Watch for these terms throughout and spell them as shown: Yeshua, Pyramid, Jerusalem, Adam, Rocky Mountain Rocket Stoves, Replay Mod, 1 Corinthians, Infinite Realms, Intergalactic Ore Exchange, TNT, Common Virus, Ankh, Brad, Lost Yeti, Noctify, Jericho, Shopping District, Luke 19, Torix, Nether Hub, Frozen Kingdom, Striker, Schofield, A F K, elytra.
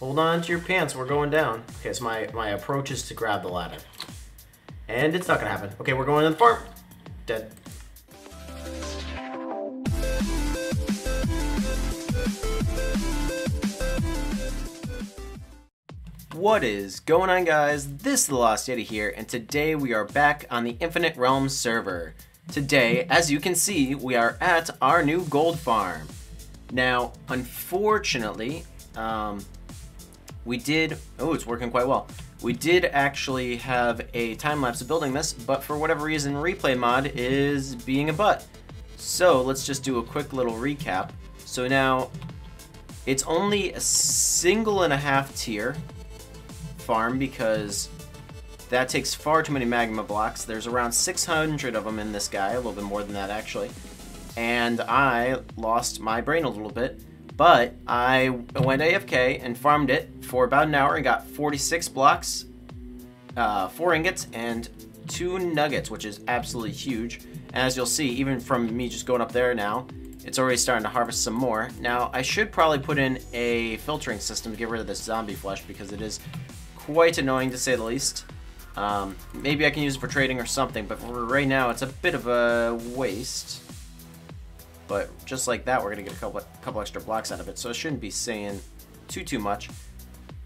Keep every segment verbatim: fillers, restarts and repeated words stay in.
Hold on to your pants, we're going down. Okay, so my, my approach is to grab the ladder. And it's not gonna happen. Okay, we're going to the farm. Dead. What is going on, guys? This is the Lost Yeti here, and today we are back on the Infinite Realms server. Today, as you can see, we are at our new gold farm. Now, unfortunately, um, we did, oh, it's working quite well. We did actually have a time lapse of building this, but for whatever reason, Replay Mod is being a butt. So let's just do a quick little recap. So now, it's only a single and a half tier farm because that takes far too many magma blocks. There's around six hundred of them in this guy, a little bit more than that actually. And I lost my brain a little bit, but I went A F K and farmed it for about an hour and got forty-six blocks, uh, four ingots, and two nuggets, which is absolutely huge. As you'll see, even from me just going up there now, it's already starting to harvest some more. Now, I should probably put in a filtering system to get rid of this zombie flesh because it is quite annoying to say the least. Um, maybe I can use it for trading or something, but for right now it's a bit of a waste. But just like that, we're gonna get a couple, couple extra blocks out of it, so I shouldn't be saying too, too much.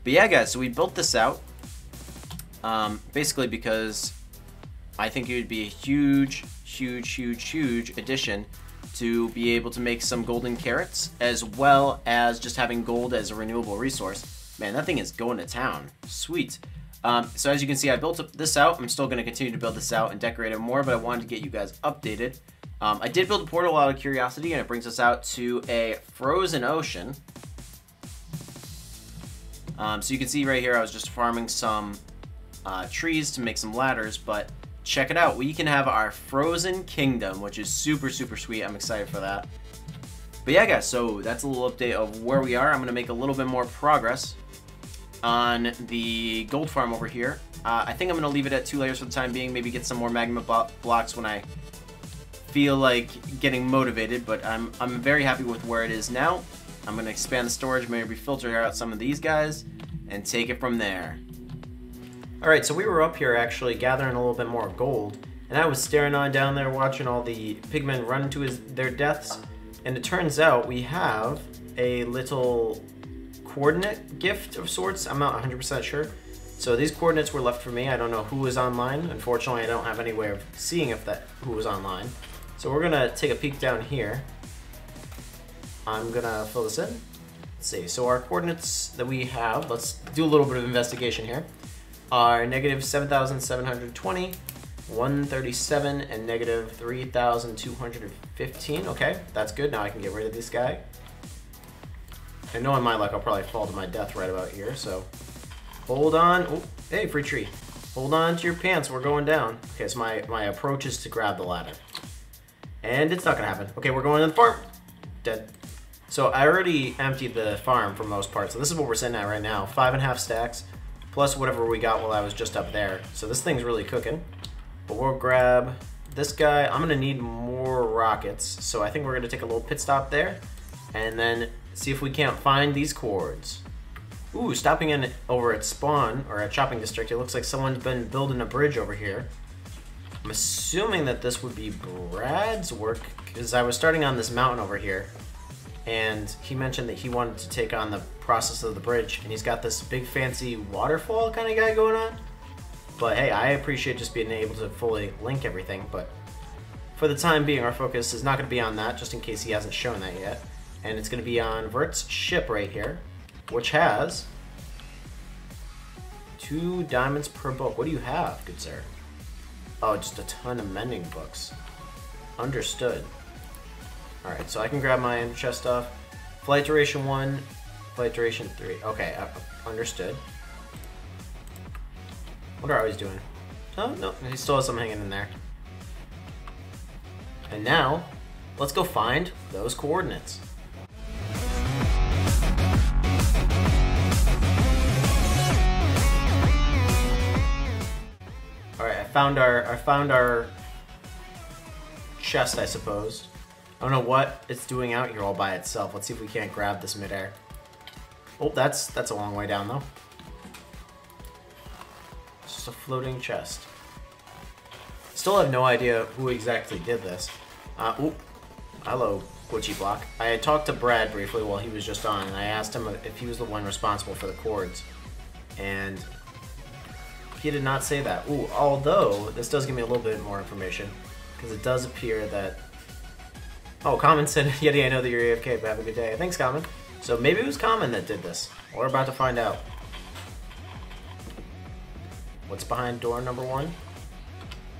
But yeah, guys, so we built this out, um, basically because I think it would be a huge, huge, huge, huge addition to be able to make some golden carrots, as well as just having gold as a renewable resource. Man, that thing is going to town. Sweet. Um, so as you can see, I built this out. I'm still gonna continue to build this out and decorate it more, but I wanted to get you guys updated. Um, I did build a portal out of curiosity, and it brings us out to a frozen ocean. Um, so you can see right here, I was just farming some uh, trees to make some ladders, but check it out. We can have our Frozen Kingdom, which is super, super sweet. I'm excited for that. But yeah, guys, so that's a little update of where we are. I'm going to make a little bit more progress on the gold farm over here. Uh, I think I'm going to leave it at two layers for the time being, maybe get some more magma blo blocks when I feel like getting motivated, but I'm, I'm very happy with where it is now. I'm going to expand the storage, maybe filter out some of these guys, and take it from there. Alright, so we were up here actually gathering a little bit more gold, and I was staring on down there watching all the pigmen run to his, their deaths, and it turns out we have a little coordinate gift of sorts. I'm not one hundred percent sure. So these coordinates were left for me. I don't know who was online. Unfortunately, I don't have any way of seeing if that who was online. So we're going to take a peek down here. I'm going to fill this in. Let's see. So our coordinates that we have, let's do a little bit of investigation here, are negative seven thousand seven hundred twenty, one thirty-seven, and negative three thousand two hundred fifteen. Okay, that's good. Now I can get rid of this guy. And knowing my luck, I'll probably fall to my death right about here, so hold on. Oh, hey, free tree. Hold on to your pants, we're going down. Okay, so my, my approach is to grab the ladder. And it's not gonna happen. Okay, we're going to the farm. Dead. So I already emptied the farm for most parts, so this is what we're sitting at right now. Five and a half stacks, plus whatever we got while I was just up there. So this thing's really cooking. But we'll grab this guy. I'm gonna need more rockets. So I think we're gonna take a little pit stop there and then see if we can't find these cords. Ooh, stopping in over at spawn or at Shopping District, it looks like someone's been building a bridge over here. I'm assuming that this would be Brad's work because I was starting on this mountain over here and he mentioned that he wanted to take on the process of the bridge, and he's got this big fancy waterfall kind of guy going on. But hey, I appreciate just being able to fully link everything, but for the time being our focus is not going to be on that, just in case he hasn't shown that yet, and it's going to be on Vert's ship right here, which has two diamonds per book. What do you have, good sir? Oh, just a ton of mending books. Understood. Alright, so I can grab my chest stuff. Flight duration one, flight duration three. Okay, uh, understood. What are always doing? Oh, no, he still has some hanging in there. And now, let's go find those coordinates. Alright, I found our, I found our chest, I suppose. I don't know what it's doing out here all by itself. Let's see if we can't grab this midair. Oh, that's that's a long way down though. It's just a floating chest. Still have no idea who exactly did this. Uh, oop. Hello, Gucci Block. I had talked to Brad briefly while he was just on, and I asked him if he was the one responsible for the cords, and he did not say that. Ooh, although this does give me a little bit more information, because it does appear that... Oh, Common said, Yeti, I know that you're A F K, but have a good day. Thanks, Common. So maybe it was Common that did this. We're about to find out. What's behind door number one?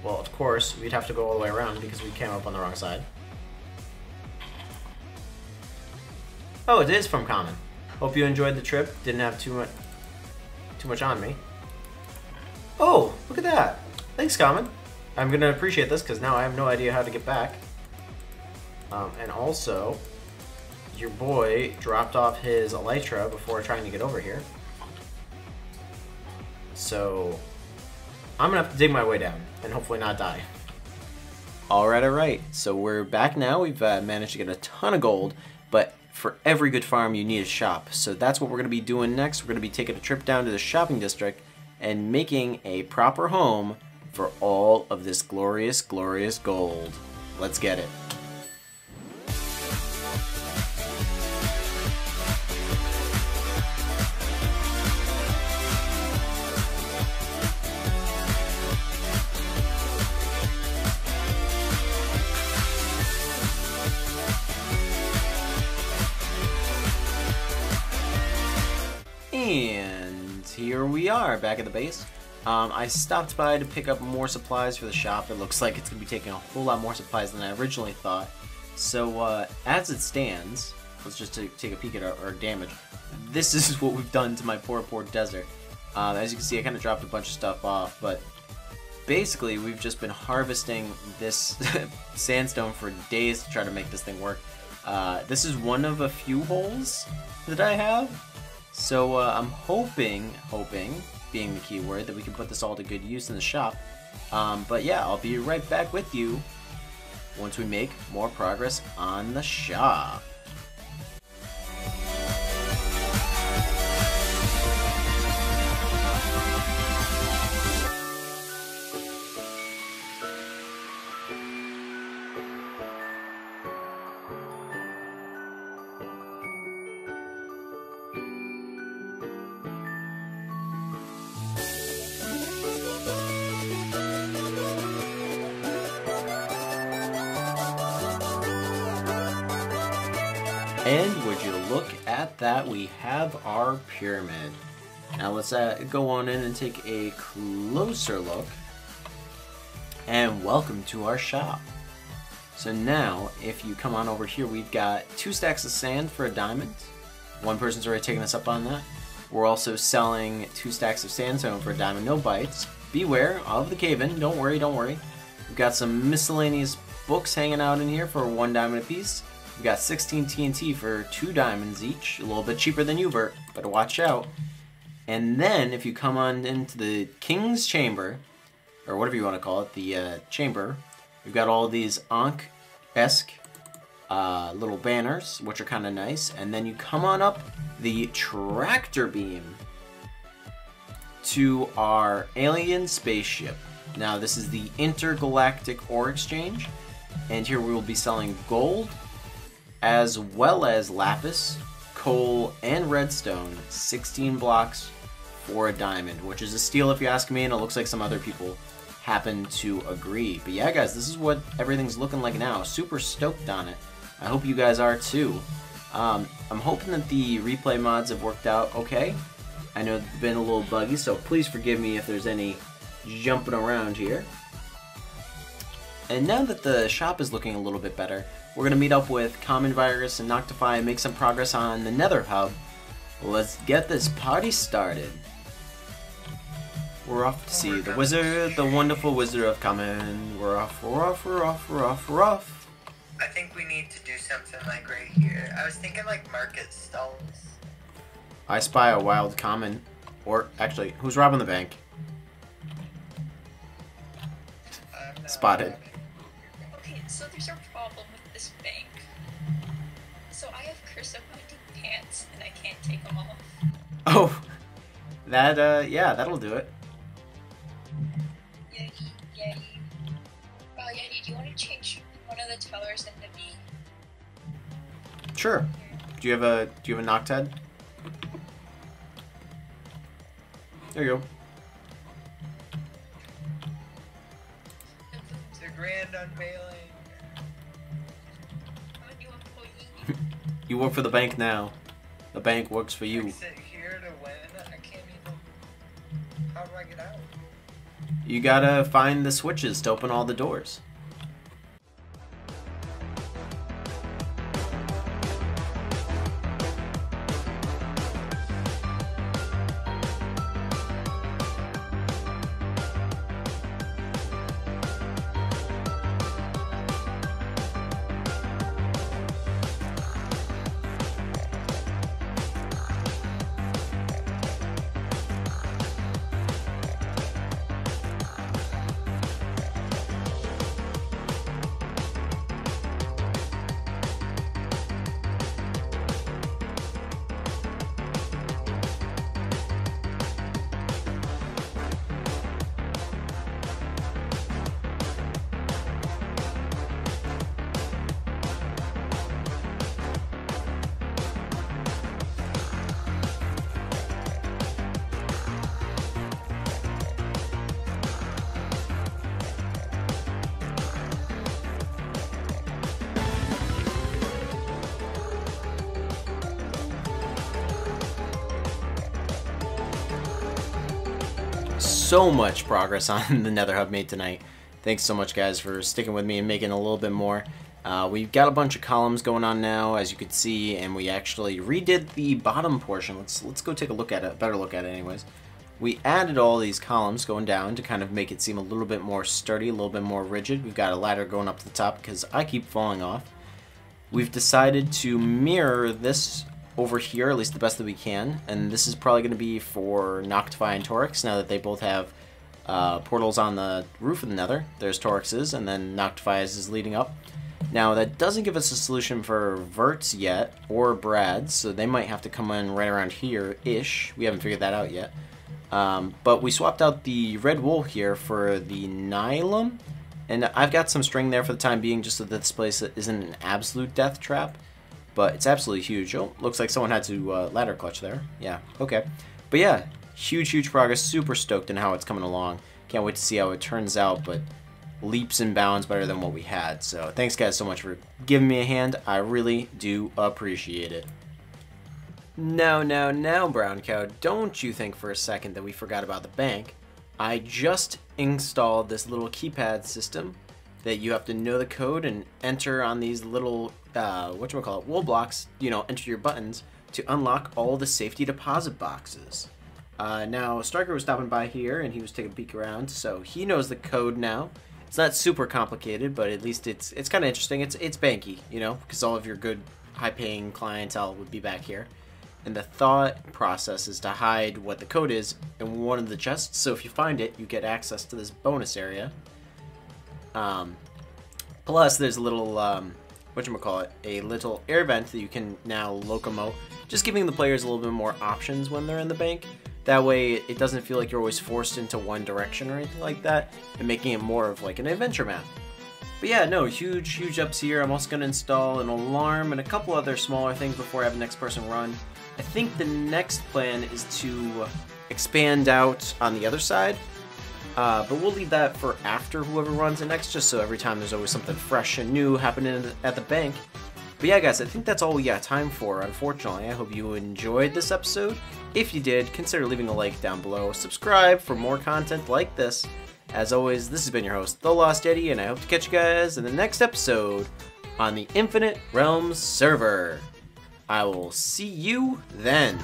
Well, of course, we'd have to go all the way around because we came up on the wrong side. Oh, it is from Common. Hope you enjoyed the trip. Didn't have too much too much on me. Oh, look at that. Thanks, Common. I'm gonna appreciate this because now I have no idea how to get back. Um, and also, your boy dropped off his elytra before trying to get over here. So I'm gonna have to dig my way down and hopefully not die. All right, all right. So we're back now. We've uh, managed to get a ton of gold, but for every good farm, you need a shop. So that's what we're gonna be doing next. We're gonna be taking a trip down to the shopping district and making a proper home for all of this glorious, glorious gold. Let's get it. And here we are back at the base. Um, I stopped by to pick up more supplies for the shop. It looks like it's going to be taking a whole lot more supplies than I originally thought. So uh, as it stands, let's just take a peek at our, our damage. This is what we've done to my poor, poor desert. Um, as you can see, I kind of dropped a bunch of stuff off, but basically we've just been harvesting this sandstone for days to try to make this thing work. Uh, this is one of a few holes that I have. So uh, I'm hoping, hoping, being the key word, that we can put this all to good use in the shop. Um, but yeah, I'll be right back with you once we make more progress on the shop. And would you look at that, we have our pyramid. Now let's uh, go on in and take a closer look. And welcome to our shop. So now, if you come on over here, we've got two stacks of sand for a diamond. One person's already taken us up on that. We're also selling two stacks of sandstone for a diamond, no bites. Beware of the cave-in, don't worry, don't worry. We've got some miscellaneous books hanging out in here for one diamond apiece. We got sixteen T N T for two diamonds each, a little bit cheaper than Ubert, but watch out. And then if you come on into the King's Chamber, or whatever you want to call it, the uh, chamber, we've got all these Ankh-esque uh, little banners, which are kind of nice. And then you come on up the tractor beam to our alien spaceship. Now this is the Intergalactic Ore Exchange, and here we will be selling gold, as well as lapis, coal, and redstone, sixteen blocks for a diamond, which is a steal if you ask me, and it looks like some other people happen to agree. But yeah, guys, this is what everything's looking like now. Super stoked on it. I hope you guys are too. Um, I'm hoping that the replay mods have worked out okay. I know it's been a little buggy, so please forgive me if there's any jumping around here. And now that the shop is looking a little bit better, we're going to meet up with Common Virus and Noctify and make some progress on the Nether Hub. Let's get this party started. We're off to see the wizard, the wonderful wizard of Common. We're off, we're off, we're off, we're off, we're off. I think we need to do something like right here. I was thinking like market stalls. I spy a wild Common. Or actually, who's robbing the bank? Spotted. Okay, so there's a problem with this bank. So I have Curse of Finding plants, and I can't take them all. Oh, that, uh, yeah, that'll do it. Yeti, Yeti. Oh, Yeti, do you want to change one of the tellers into me? Sure. Do you have a, do you have a Noctad? There you go. It's a grand unveiling. I'm a new employee. You work for the bank now. The bank works for you. I sit here to win. I can't even. How do I get out? You gotta find the switches to open all the doors. So much progress on the Nether Hub made tonight. Thanks so much, guys, for sticking with me and making a little bit more. Uh, we've got a bunch of columns going on now, as you can see, and we actually redid the bottom portion. Let's let's go take a look at it, better look at it, anyways. We added all these columns going down to kind of make it seem a little bit more sturdy, a little bit more rigid. We've got a ladder going up to the top because I keep falling off. We've decided to mirror this over here, at least the best that we can, and this is probably going to be for Noctify and Torix, now that they both have uh, portals on the roof of the Nether. There's Torix's, and then Noctify's is leading up. Now, that doesn't give us a solution for Vert's yet, or Brad's, so they might have to come in right around here-ish. We haven't figured that out yet. Um, but we swapped out the red wool here for the Nylum, and I've got some string there for the time being, just so that this place isn't an absolute death trap. But it's absolutely huge. Oh, looks like someone had to uh, ladder clutch there. Yeah, okay. But yeah, huge, huge progress. Super stoked in how it's coming along. Can't wait to see how it turns out, but leaps and bounds better than what we had. So thanks, guys, so much for giving me a hand. I really do appreciate it. No, no, no, Brown Cow. Don't you think for a second that we forgot about the bank. I just installed this little keypad system that you have to know the code and enter on these little, uh, whatchamacallit, wool blocks, you know, enter your buttons to unlock all the safety deposit boxes. Uh, now, Striker was stopping by here and he was taking a peek around, so he knows the code now. It's not super complicated, but at least it's it's kind of interesting. It's, it's banky, you know, because all of your good, high-paying clientele would be back here. And the thought process is to hide what the code is in one of the chests, so if you find it, you get access to this bonus area. Um, plus, there's a little, um, whatchamacallit, a little air vent that you can now locomote, just giving the players a little bit more options when they're in the bank. That way, it doesn't feel like you're always forced into one direction or anything like that, and making it more of like an adventure map. But yeah, no, huge, huge ups here. I'm also going to install an alarm and a couple other smaller things before I have the next person run. I think the next plan is to expand out on the other side. Uh, but we'll leave that for after whoever runs it next, just so every time there's always something fresh and new happening at the bank. But yeah, guys, I think that's all we got time for, unfortunately. I hope you enjoyed this episode. If you did, consider leaving a like down below. Subscribe for more content like this. As always, this has been your host, The Lost Yeti, and I hope to catch you guys in the next episode on the Infinite Realms server. I will see you then.